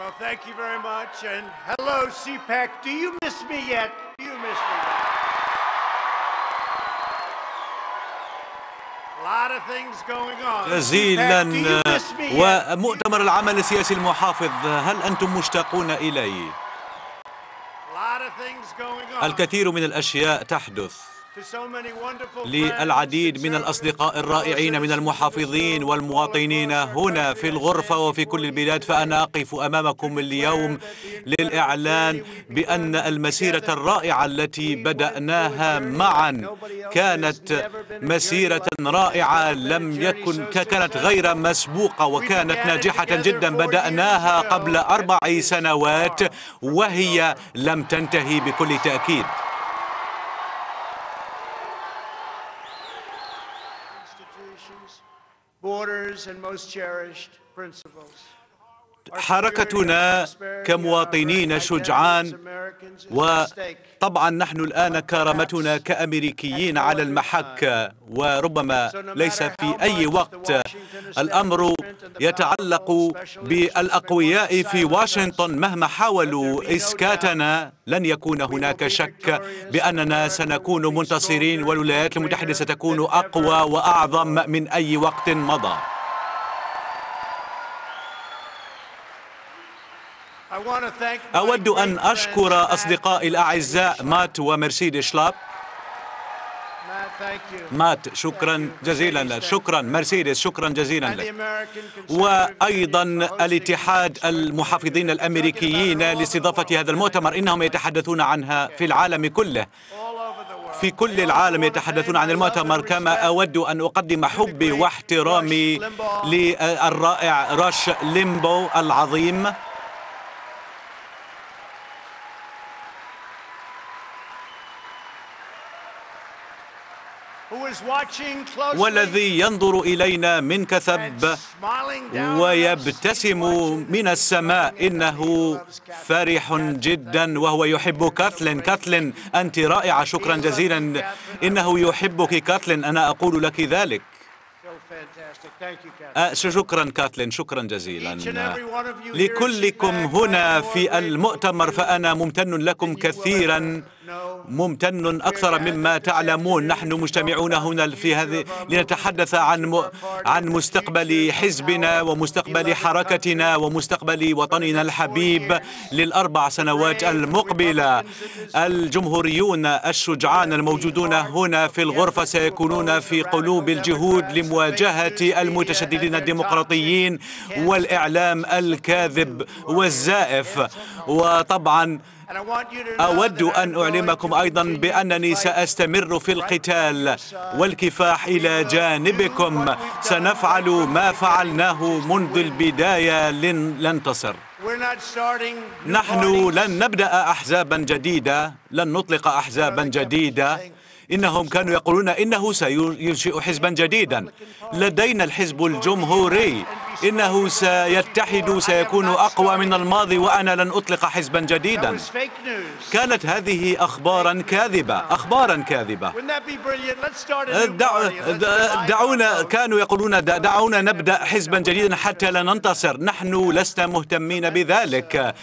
Well, thank you very much, and hello, CPAC. Do you miss me yet? Do you miss me yet? A lot of things going on. جزيلا ومؤتمر العمل السياسي المحافظ، هل أنتم مشتاقون إليه؟ الكثير من الأشياء تحدث للعديد من الأصدقاء الرائعين من المحافظين والمواطنين هنا في الغرفة وفي كل البلاد. فأنا أقف أمامكم اليوم للإعلان بأن المسيرة الرائعة التي بدأناها معا كانت مسيرة رائعة كانت غير مسبوقة وكانت ناجحة جدا. بدأناها قبل 4 سنوات وهي لم تنتهي بكل تأكيد. حركتنا كمواطنين شجعان، وطبعا نحن الآن كرامتنا كأمريكيين على المحك، وربما ليس في أي وقت. الأمر يتعلق بالأقوياء في واشنطن، مهما حاولوا إسكاتنا لن يكون هناك شك بأننا سنكون منتصرين، والولايات المتحدة ستكون أقوى وأعظم من أي وقت مضى. أود أن أشكر أصدقائي الأعزاء مات ومرسيدس شلاب. مات، شكرا جزيلا لك. شكرا مرسيدس، شكرا جزيلا لك. وأيضا الاتحاد المحافظين الأمريكيين لاستضافة هذا المؤتمر، إنهم يتحدثون عنها في العالم كله، في كل العالم يتحدثون عن المؤتمر. كما أود أن أقدم حبي واحترامي للرائع راش ليمبو العظيم. والذي ينظر إلينا من كثب ويبتسم من السماء، إنه فرح جدا وهو يحب كاثلين. كاثلين أنت رائعة، شكرا جزيلا. إنه يحبك كاثلين، أنا أقول لك ذلك. شكرا كاثلين، شكرا جزيلا لكلكم هنا في المؤتمر. فأنا ممتن لكم كثيرا، ممتن أكثر مما تعلمون. نحن مجتمعون هنا في هذه لنتحدث عن مستقبل حزبنا ومستقبل حركتنا ومستقبل وطننا الحبيب لل4 سنوات المقبلة. الجمهوريون الشجعان الموجودون هنا في الغرفة سيكونون في قلوب الجهود لمواجهة المتشددين الديمقراطيين والإعلام الكاذب والزائف. وطبعا أود أن أعلمكم أيضا بأنني سأستمر في القتال والكفاح إلى جانبكم. سنفعل ما فعلناه منذ البداية لننتصر. نحن لن نبدأ أحزابا جديدة، لن نطلق أحزابا جديدة. إنهم كانوا يقولون إنه سينشئ حزبا جديدا. لدينا الحزب الجمهوري، إنه سيتحد، سيكون أقوى من الماضي، وأنا لن أطلق حزبا جديدا. كانت هذه أخبارا كاذبة، أخبارا كاذبة. دعونا، كانوا يقولون دعونا نبدأ حزبا جديدا حتى لا ننتصر. نحن لسنا مهتمين بذلك.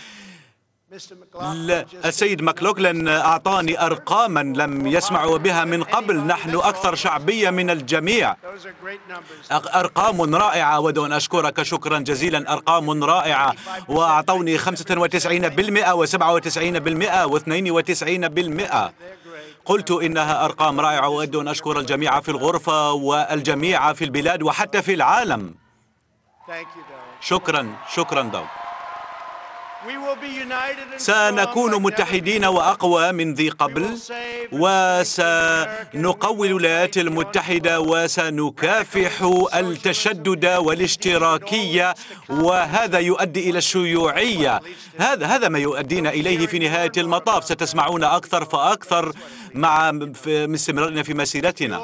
السيد ماكلوغلين أعطاني أرقاما لم يسمعوا بها من قبل. نحن أكثر شعبية من الجميع. أرقام رائعة، ودون أشكرك شكرا جزيلا. أرقام رائعة، وأعطوني 95% و97% و92%. قلت إنها أرقام رائعة، ودون أشكر الجميع في الغرفة والجميع في البلاد وحتى في العالم. شكرا، شكرا دوك. سنكون متحدين وأقوى من ذي قبل، وسنقوي الولايات المتحدة، وسنكافح التشدد والاشتراكية، وهذا يؤدي إلى الشيوعية. هذا ما يؤدينا إليه في نهاية المطاف. ستسمعون أكثر فأكثر مع استمرارنا في مسيرتنا.